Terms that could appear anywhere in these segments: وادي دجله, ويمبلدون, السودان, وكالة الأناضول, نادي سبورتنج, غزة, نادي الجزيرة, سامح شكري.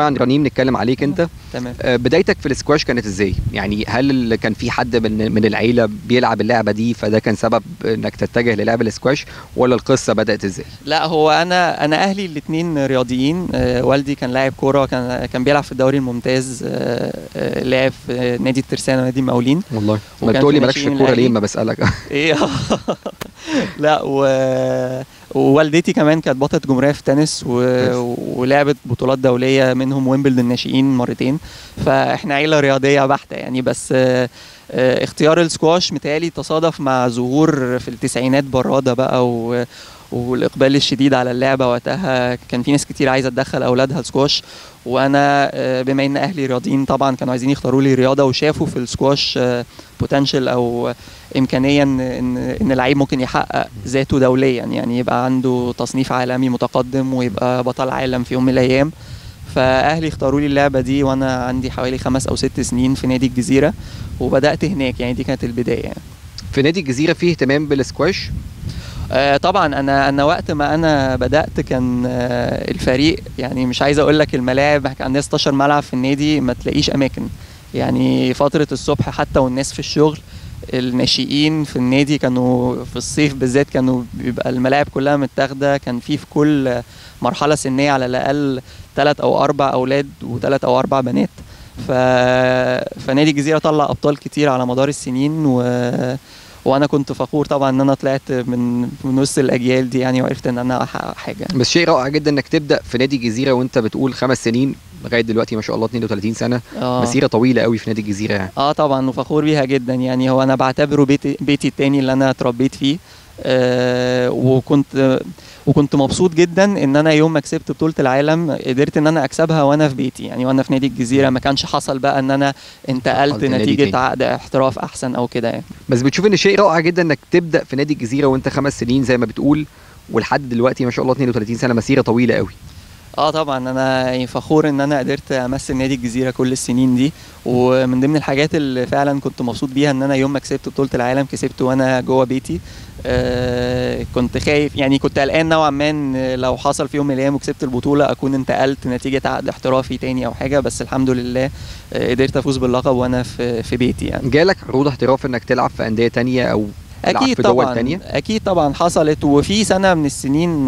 طبعا رنيم نتكلم عليك انت. تمام. بدايتك في الاسكواش كانت ازاي؟ يعني هل كان في حد من العيله بيلعب اللعبه دي فده كان سبب انك تتجه للعب الاسكواش، ولا القصه بدات ازاي؟ لا هو انا اهلي الاثنين رياضيين، والدي كان لاعب كوره، كان بيلعب في الدوري الممتاز، لعب في نادي الترسانه ونادي المقاولين. والله ما بتقولي مالكش في الكوره ليه؟ ما بسالك. ايه لا ووالدتي كمان كانت بطلة جمهورية في تنس ولعبت بطولات دولية منهم ويمبلدون الناشئين مرتين، فاحنا عيلة رياضية بحتة يعني. بس اختيار السكواش متهيألي تصادف مع ظهور في التسعينات برادة بقى والإقبال الشديد على اللعبة وقتها. كان في ناس كتير عايزة تدخل أولادها السكواش، وأنا بما إن أهلي رياضيين طبعا كانوا عايزين يختاروا لي رياضة، وشافوا في السكواش بوتنشال أو إمكانية إن اللعيب ممكن يحقق ذاته دوليا، يعني يبقى عنده تصنيف عالمي متقدم ويبقى بطل عالم في يوم من الأيام. فأهلي اختاروا لي اللعبة دي وأنا عندي حوالي 5 أو 6 سنين في نادي الجزيرة، وبدأت هناك يعني. دي كانت البداية يعني. في نادي الجزيرة فيه اهتمام بالسكواش؟ طبعا انا وقت ما انا بدات كان الفريق، يعني مش عايز اقول لك الملاعب، كان عندنا 16 ملعب في النادي، ما تلاقيش اماكن يعني. فتره الصبح حتى والناس في الشغل، الناشئين في النادي كانوا في الصيف بالذات كانوا بيبقى الملاعب كلها متاخده. كان في كل مرحله سنيه على الاقل 3 أو 4 أولاد و3 أو 4 بنات. فنادي الجزيره طلع ابطال كتير على مدار السنين، وانا كنت فخور طبعا ان انا طلعت من وسط الاجيال دي يعني، وعرفت ان انا احقق حاجه. بس شيء رائع جدا انك تبدا في نادي الجزيره وانت بتقول 5 سنين لغايه دلوقتي ما شاء الله 32 سنه. مسيره طويله قوي في نادي الجزيره يعني. طبعا وفخور بيها جدا يعني. هو انا بعتبره بيتي الثاني اللي انا اتربيت فيه. وكنت مبسوط جدا ان انا يوم ما كسبت بطوله العالم قدرت ان انا اكسبها وانا في بيتي يعني، وانا في نادي الجزيره. ما كانش حصل بقى ان انا انتقلت نتيجه عقد احتراف احسن او كده يعني. بس بتشوف ان شيء رائع جدا انك تبدا في نادي الجزيره وانت 5 سنين زي ما بتقول، ولحد دلوقتي ما شاء الله 32 سنه، مسيره طويله قوي. طبعا انا فخور ان انا قدرت امثل نادي الجزيره كل السنين دي. ومن ضمن الحاجات اللي فعلا كنت مبسوط بيها ان انا يوم ما كسبت بطوله العالم كسبت وانا جوه بيتي. كنت خايف يعني، كنت قلقان نوعا ما لو حصل في يوم من الايام وكسبت البطوله اكون انتقلت نتيجه عقد احترافي تاني او حاجه. بس الحمد لله قدرت افوز باللقب وانا في بيتي يعني. جالك عروض احتراف انك تلعب في انديه تانيه او اكيد في دول تانية؟ اكيد طبعا حصلت. وفي سنه من السنين،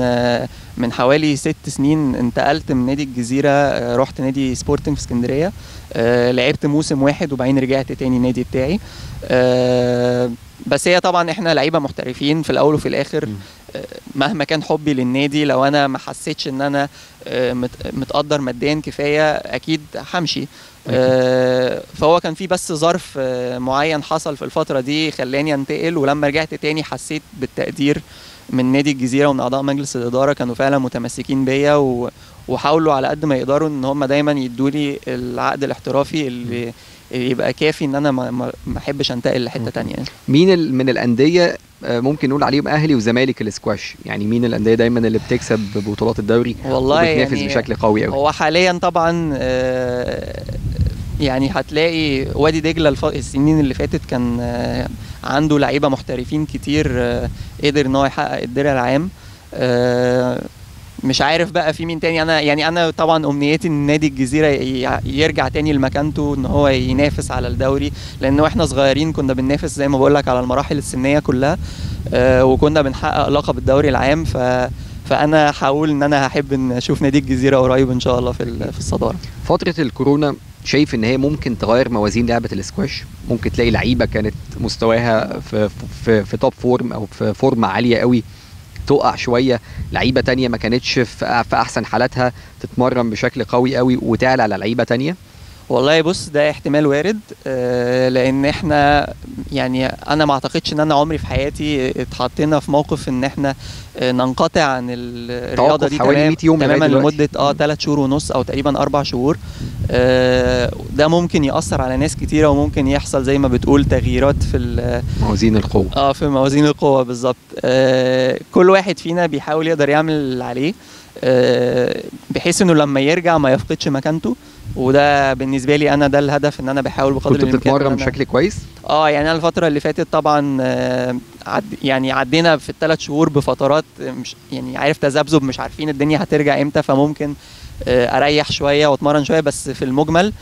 من حوالي 6 سنين، انتقلت من نادي الجزيره، رحت نادي سبورتنج في اسكندريه، لعبت موسم واحد وبعدين رجعت تاني النادي بتاعي. بس هي طبعا احنا لعيبه محترفين في الاول وفي الاخر. مهما كان حبي للنادي، لو انا ما حسيتش ان انا متقدر ماديا كفايه اكيد همشي. فهو كان في بس ظرف معين حصل في الفتره دي خلاني انتقل، ولما رجعت تاني حسيت بالتقدير من نادي الجزيره ومن اعضاء مجلس الاداره. كانوا فعلا متمسكين بيا وحاولوا على قد ما يقدروا ان هم دايما يدولي العقد الاحترافي اللي يبقى كافي ان انا ما احبش انتقل لحته تانية. مين من الانديه ممكن نقول عليهم اهلي وزمالك الاسكواش؟ يعني مين الانديه دايما اللي بتكسب بطولات الدوري وبتنافس يعني بشكل قوي قوي؟ هو حاليا طبعا يعني هتلاقي وادي دجله السنين اللي فاتت كان عنده لعيبه محترفين كتير، قدر ان هو يحقق الدرع العام. مش عارف بقى في مين تاني. انا طبعا امنيتي ان نادي الجزيره يرجع تاني لمكانته، ان هو ينافس على الدوري، لان واحنا صغيرين كنا بننافس زي ما بقول لك على المراحل السنيه كلها، وكنا بنحقق لقب الدوري العام. فانا هحاول ان انا هحب ان اشوف نادي الجزيره قريب ان شاء الله في الصداره. فتره الكورونا شايف ان هي ممكن تغير موازين لعبه الاسكواش؟ ممكن تلاقي لعيبه كانت مستواها في توب فورم او في فورم عاليه قوي تقع شويه، لعيبه تانية ما كانتش في احسن حالاتها تتمرن بشكل قوي قوي وتعلى على لعيبه تانية. والله بص، ده احتمال وارد، لان احنا يعني انا ما اعتقدش ان انا عمري في حياتي اتحطينا في موقف ان احنا ننقطع عن الرياضه دي تماما لمده 3 شهور ونص او تقريبا 4 شهور. ده ممكن ياثر على ناس كتيره، وممكن يحصل زي ما بتقول تغييرات في موازين القوه. في موازين القوه بالظبط. كل واحد فينا بيحاول يقدر يعمل اللي عليه، بحيث انه لما يرجع ما يفقدش مكانته. وده بالنسبه لي انا ده الهدف، ان انا بحاول بقدر الامكان. كنت بتتمرن بشكل كويس؟ يعني انا الفتره اللي فاتت طبعا يعني عدينا في ال3 شهور بفترات مش يعني عارف، تذبذب، مش عارفين الدنيا هترجع امتى. فممكن اريح شويه واتمرن شويه، بس في المجمل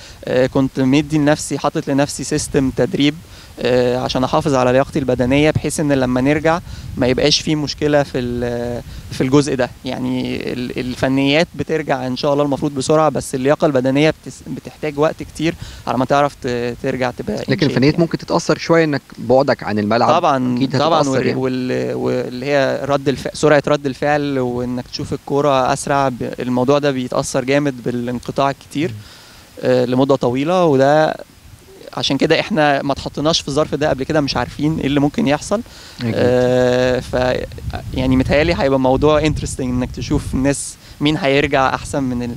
كنت مدي لنفسي، حاطط لنفسي سيستم تدريب عشان احافظ على لياقتي البدنيه، بحيث ان لما نرجع ما يبقاش في مشكله في الجزء ده. يعني الفنيات بترجع ان شاء الله المفروض بسرعه، بس اللياقه البدنيه بتحتاج وقت كتير على ما تعرف ترجع تبقى. لكن الفنيات يعني ممكن تتاثر شويه انك بعدك عن الملعب طبعا طبعا، واللي هي سرعه رد الفعل، وانك تشوف الكوره اسرع، الموضوع ده بيتاثر جامد بالانقطاع الكتير لمده طويله. وده عشان كده احنا ما اتحطناش في الظرف ده قبل كده، مش عارفين ايه اللي ممكن يحصل. ف يعني متهيألي هيبقى موضوع انترستنج انك تشوف الناس مين هيرجع احسن من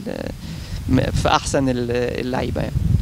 في احسن اللعيبه يعني.